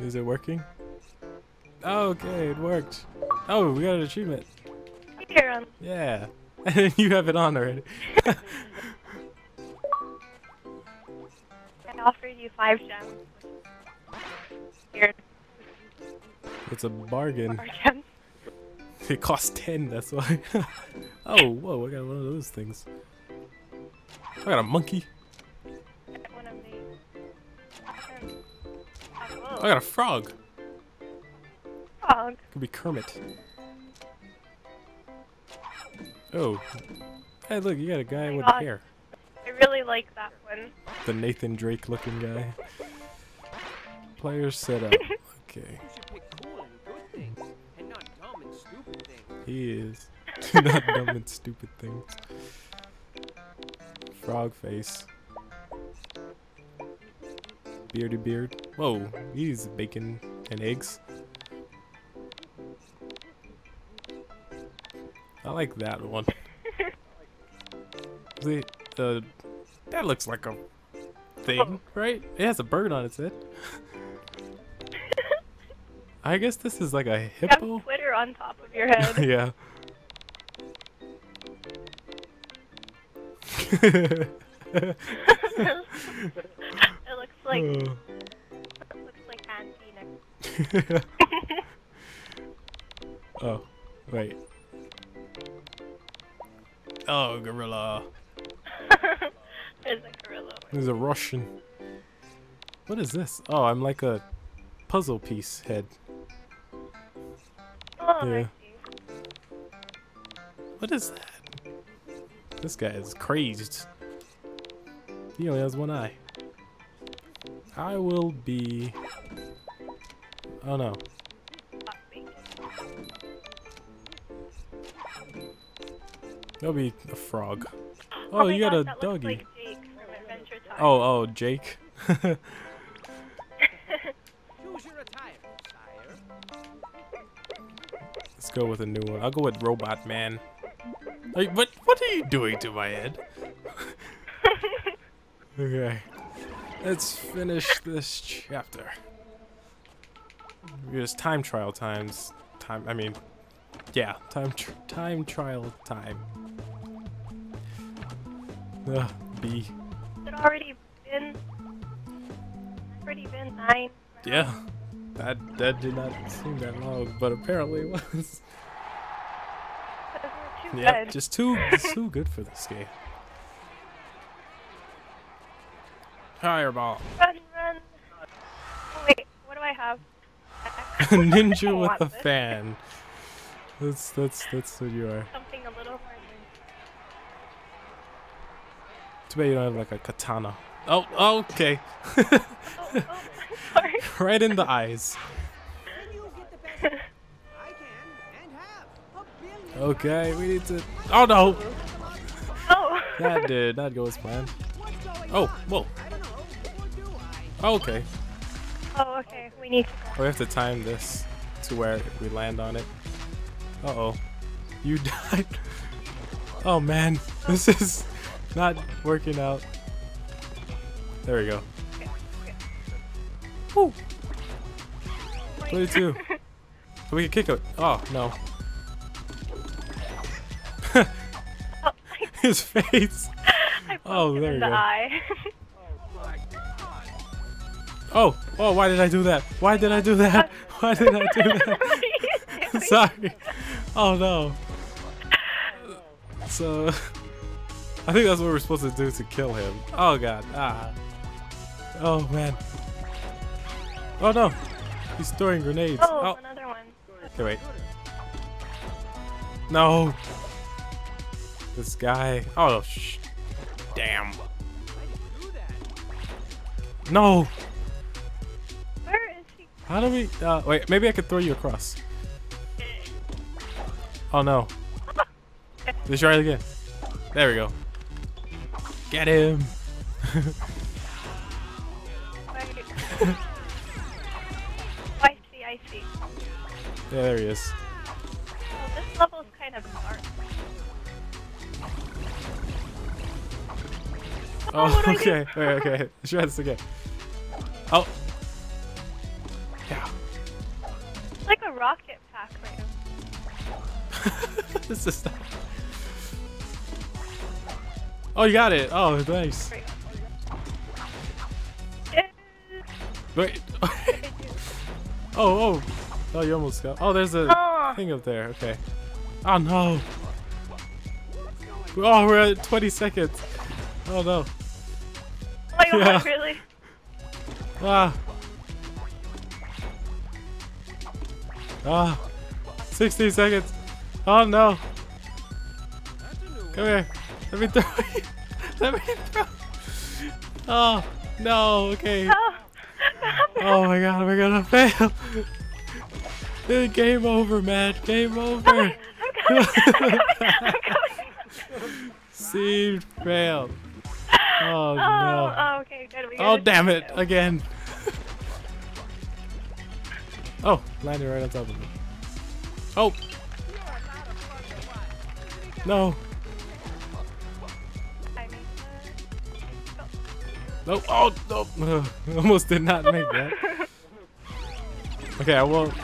Is it working? Oh, okay, it worked. Oh, we got an achievement. Yeah. And you have it on already. I offered you 5 gems. Weird. It's a bargain. It costs 10, that's why. Oh, whoa, I got one of those things. I got a monkey. I got a frog. Could be Kermit. Oh. Hey, look, you got a guy with hair. I really like that one. The Nathan Drake looking guy. Player setup. Okay. He is. Not dumb and stupid things. Frog face. Beardy beard. Whoa, he's bacon and eggs. I like that one. That looks like a thing, right? It has a bird on its head. I guess this is like a hippo. You have Twitter on top of your head. Yeah. It looks like Auntie next. Oh, wait. Oh, gorilla. There's a gorilla. There's a Russian. What is this? Oh, I'm like a puzzle piece head. Oh, yeah. I see. What is that? This guy is crazed. He only has one eye. I will be... Oh, no. That'll be a frog. Oh you got a doggy. Like Jake from Adventure Time. Oh, Jake. Let's go with a new one. I'll go with Robot Man. Like, what are you doing to my head? Okay. Let's finish this chapter. There's time trial times. Time trial time. Ugh, B. It's already been 9 rounds. Yeah, that did not seem that long, but apparently it was. Yeah, just too good for this game. Fireball. Run. Oh, wait, what do I have? Ninja with a fan. That's what you are. Something a little harder. Too bad you don't have like a katana. Oh okay. Oh, sorry. Right in the eyes. Okay, we need to. Oh no. Oh. That did not go as planned. Oh whoa. Oh, okay. Oh okay, we need. We have to time this to where we land on it. Uh-oh. You died. Oh, man. This is not working out. There we go. Woo! 22. We can kick it. Oh, no. His face. Oh, there you go. Oh, oh, why did I do that? Why did I do that? Why did I do that? Sorry. Oh no. So I think that's what we're supposed to do to kill him. Oh god. Ah. Oh man. Oh no. He's throwing grenades. Oh, another one. Okay, wait. No. This guy. Oh sh. Damn. No. Where is he? How do we? Wait. Maybe I could throw you across. Oh no. Let's try it again. There we go. Get him! I see. Yeah, there he is. Well, this level's kind of dark. Oh, okay. Let's try this again. Oh. rocket pack right now. This is not... Oh, you got it. Oh, nice. Wait. Oh, oh. Oh, you almost got... Oh, there's a thing up there. Okay. Oh, no. Oh, we're at 20 seconds. Oh, no. Oh, my God, really? Ah. Ah. 16 seconds. Oh, no. Come here. Let me throw you. Let me throw you. Oh, no. Okay. Oh, my God. We're going to fail. Game over, Matt. Game over. I'm coming. I'm coming. Seed failed. Oh, no. Oh, okay. Good. We oh, damn it. Go. Again. Oh, landed right on top of me. Oh. No. Nope. Oh, no. Oh, no. Almost did not make that. Okay, I won't.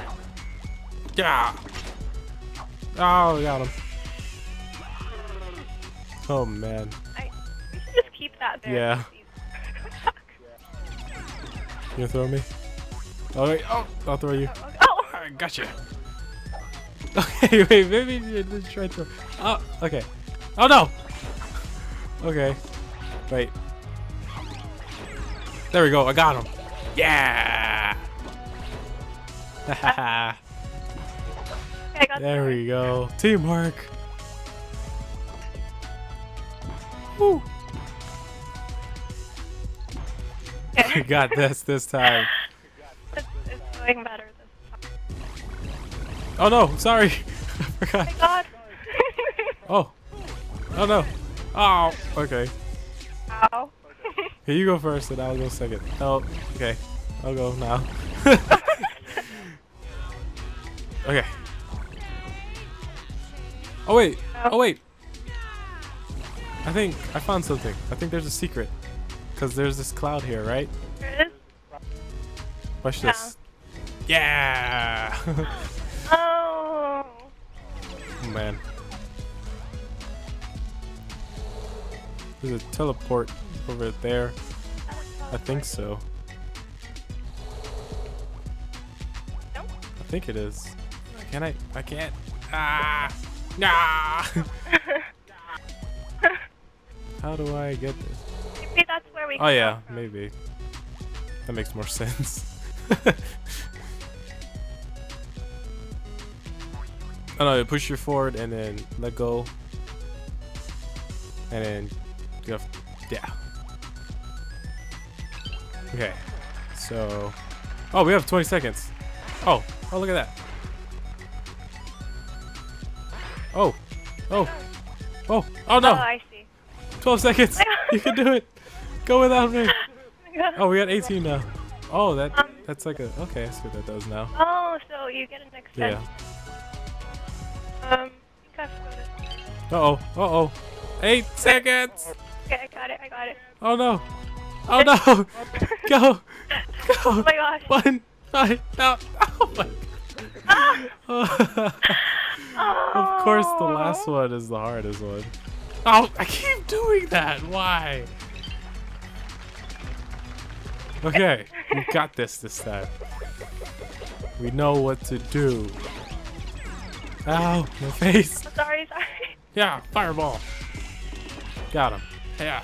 Yeah. Oh, got him. Oh, man. We should just keep that there. Yeah. You gonna throw me? All right. Oh, I'll throw you. Oh, I gotcha. Okay, wait. Maybe you should try to. Oh, okay. Oh, no. Okay. Wait. There we go, I got him. Yeah! Haha. There we go. Teamwork. Woo! I got this time. It's going better this time. Oh no, sorry. I forgot. Oh my God. Oh. Oh no. Oh, okay. Ow. Here, you go first, and I'll go second. Oh, okay. I'll go now. Okay. Oh, wait. Oh, wait. I think I found something. I think there's a secret. Because there's this cloud here, right? There is? Watch this. Yeah! Oh! Man. There's a teleport over there. I think so. Nope. I think it is. Can I? I can't. Ah! Nah! How do I get this? Maybe that's where we. Oh yeah, from. Maybe. That makes more sense. Oh no! You push you forward and then let go. And then you have. Yeah. Okay, so, oh, we have 20 seconds. Oh, oh, look at that. Oh, oh, oh, oh no. Oh, I see. 12 seconds. You can do it. Go without me. Oh, we got 18 now. Oh, that's like a, okay, I see what that does now. Oh, so you get an extension. Yeah. Uh-oh, uh-oh. 8 seconds. Okay, I got it, I got it. Oh no! Oh no! Go! Go! Oh my gosh! 1, 9, no! Oh my God! Oh. Oh. Of course the last one is the hardest one. Oh, I keep doing that! Why? Okay, we got this time. We know what to do. Ow, my face! I'm sorry, sorry. Yeah, fireball. Got him. Yeah.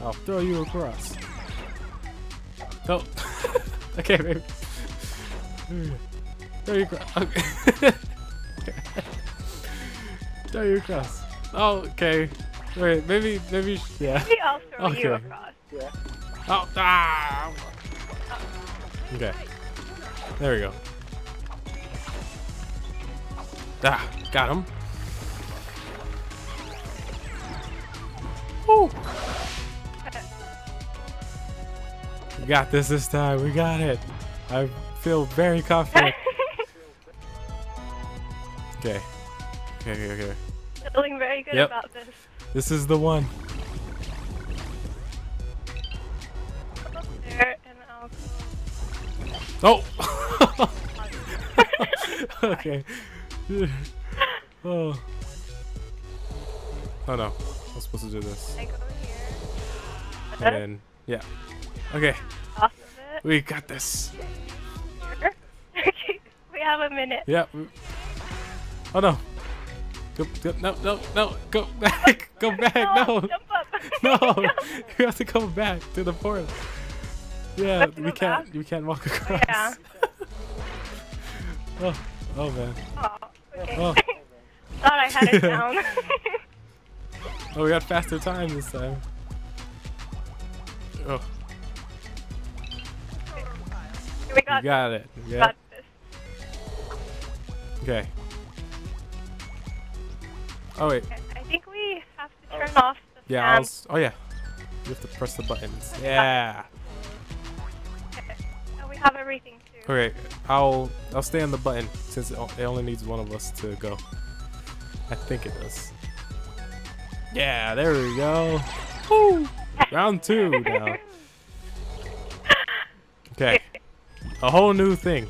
I'll throw you across. Oh. Okay, baby. Throw you across. Okay. Throw you across. Oh, okay. Wait, maybe. Yeah. Maybe I'll throw you across. Yeah. Oh. Ah. Okay. There we go. Ah, got him. Woo. We got this time. We got it. I feel very confident. Okay. Okay. Feeling very good about this. This is the one. Up there and I'll go. Oh. Okay. Oh. Oh no. I was supposed to do this. I go here. And then, yeah. Okay. Off of it. We got this. We have a minute. Yeah. Oh no. Go, no, go back. Go back. No. Jump up. No. You have to go back to the forest. Yeah, we can't back. We can't walk across. Yeah. Oh, oh man. Oh, okay. Oh. Thought I had it down. Oh, we got faster time this time. Oh. We got, it. Yeah. Got this. Okay. Oh wait. I think we have to turn off the fan. Yeah. Oh yeah. You have to press the buttons. Yeah. Okay. Oh, we have everything too. Okay. I'll stay on the button since it only needs one of us to go. I think it does. Yeah. There we go. Woo! Round two now. Okay. A whole new thing.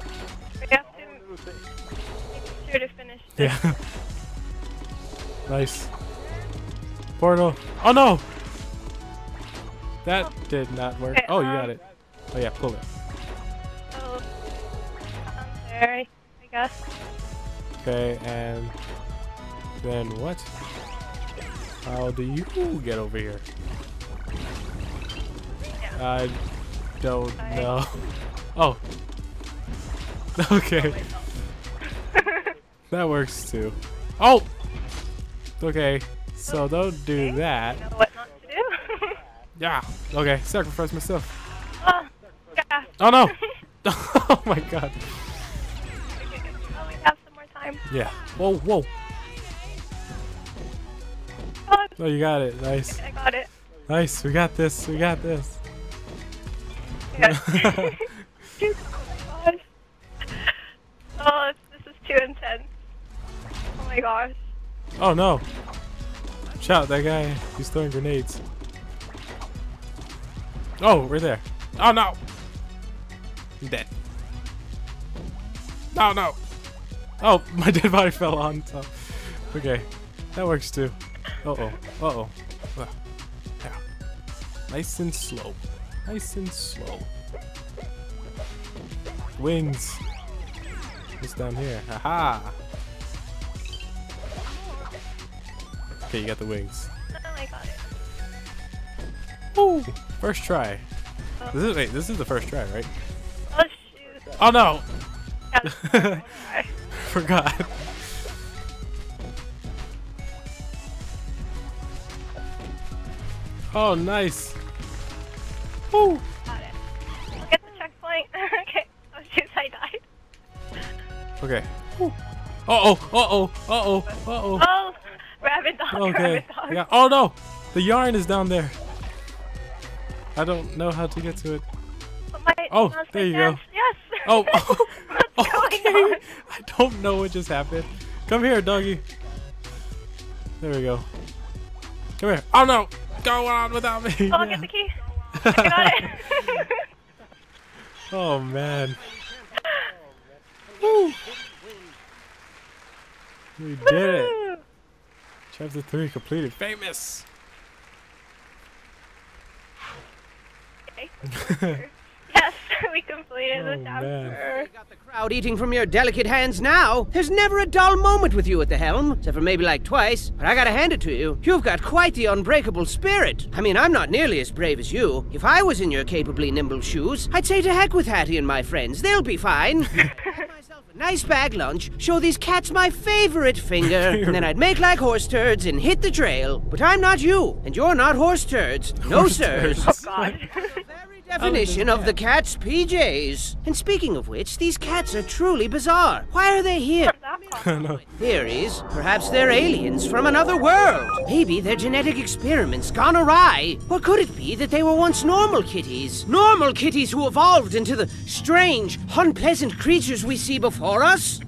We have to make sure to finish this. Yeah. Nice. Portal. Oh no! That did not work. Okay, oh, you got it. Oh yeah, pull it. Oh, there, I guess. Okay, and then what? How do you get over here? Yeah. I don't know. Oh. Okay. That works too. Oh! Okay, so don't do that. I know what not to do. Yeah. Okay, sacrifice myself. Yeah. Oh no! Oh my god. Okay, well, we have some more time. Yeah. Whoa, whoa. Oh, you got it. Nice. I got it. Nice. We got this. We got this. Yes. Oh my gosh. Oh, this is too intense. Oh my gosh. Oh no! Watch out, that guy, he's throwing grenades. Oh, right there. Oh no! I'm dead. Oh no! Oh, my dead body fell on top. Okay, that works too. Uh oh, yeah. Nice and slow. Nice and slow. Wings. What's down here? Haha! Okay, you got the wings. Oh, I got it. Woo! First try. Oh. This is, wait, this is the first try, right? Oh, shoot. Oh, no! Yeah, forgot. Oh, nice. Woo! Got it. I'll get the checkpoint. Okay. Oh, shoot, I died. Okay. Woo. Oh. Rabbit dog, okay. Rabbit dog. Yeah. Oh no! The yarn is down there. I don't know how to get to it. Oh, there you go. Yes! Oh, what's going on? I don't know what just happened. Come here, doggy. There we go. Come here. Oh no! Go on without me! Oh, yeah. Get the key. I got it. Oh man. Woo! We did it. Chapter 3 completed. Famous! Okay. Yes, we completed the chapter. You got the crowd eating from your delicate hands now. There's never a dull moment with you at the helm, except for maybe like twice. But I gotta hand it to you. You've got quite the unbreakable spirit. I mean, I'm not nearly as brave as you. If I was in your capably nimble shoes, I'd say to heck with Hattie and my friends. They'll be fine. Nice bag lunch, show these cats my favorite finger, and then I'd make like horse turds and hit the trail. But I'm not you, and you're not horse turds. No, horse sirs. Turds. Oh, God. The very definition of the cat's PJs. And speaking of which, these cats are truly bizarre. Why are they here? No. Theories, perhaps they're aliens from another world. Maybe their genetic experiments gone awry. Or could it be that they were once normal kitties? Normal kitties who evolved into the strange, unpleasant creatures we see before us?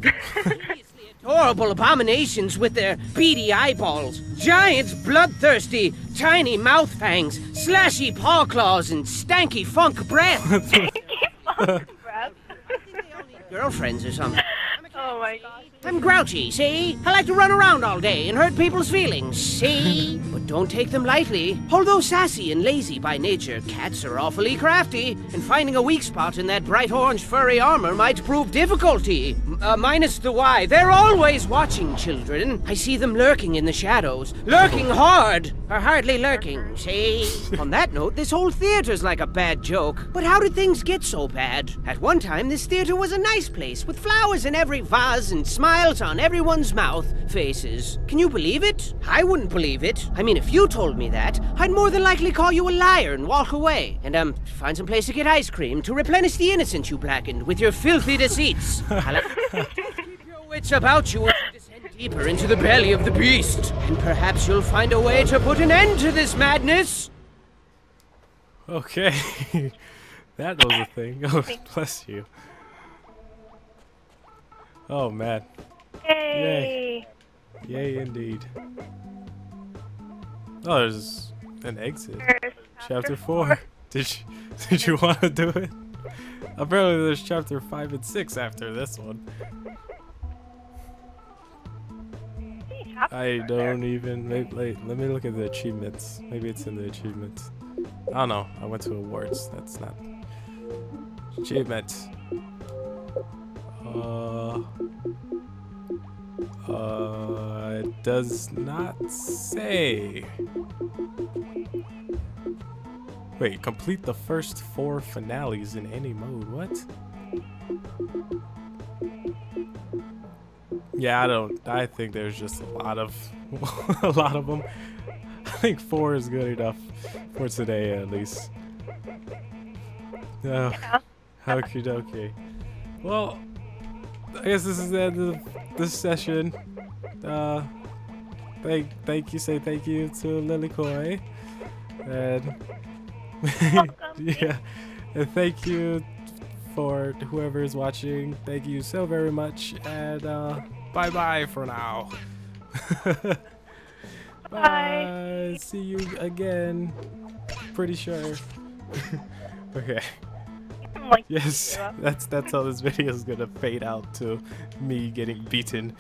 Adorable abominations with their beady eyeballs, giant bloodthirsty, tiny mouth fangs, slashy paw claws, and stanky funk breath. Stanky funk breath? Girlfriends or something. Oh my I'm grouchy, see? I like to run around all day and hurt people's feelings, see? But don't take them lightly. Although sassy and lazy by nature, cats are awfully crafty, and finding a weak spot in that bright orange furry armor might prove difficulty. Minus the why. They're always watching, children. I see them lurking in the shadows. Lurking hard! Or hardly lurking, see? On that note, this whole theater's like a bad joke. But how did things get so bad? At one time, this theater was a nice place, with flowers in every vase and smiles on everyone's mouth faces. Can you believe it? I wouldn't believe it. I mean, if you told me that, I'd more than likely call you a liar and walk away. And, find some place to get ice cream to replenish the innocence you blackened with your filthy deceits. Keep your wits about you. Deeper into the belly of the beast, and perhaps you'll find a way to put an end to this madness. Okay, that was a thing. Oh, bless you. Oh man. Yay! Yay, yay indeed. Oh, there's an exit. There's chapter 4. Did you want to do it? Apparently, there's chapter 5 and 6 after this one. I don't even. Wait, let me look at the achievements. Maybe it's in the achievements. Oh no, I went to awards. That's not achievements. It does not say. Wait, complete the first 4 finales in any mode. What? Yeah, I think there's just a lot of them. I think 4 is good enough for today, at least. Oh, okie dokie. Well, I guess this is the end of this session. Say thank you to TheLilikoi, and yeah, and thank you for whoever is watching. Thank you so very much, and bye-bye for now. Bye. See you again. Pretty sure. Okay. Yes, that's how this video is gonna fade out to me getting beaten.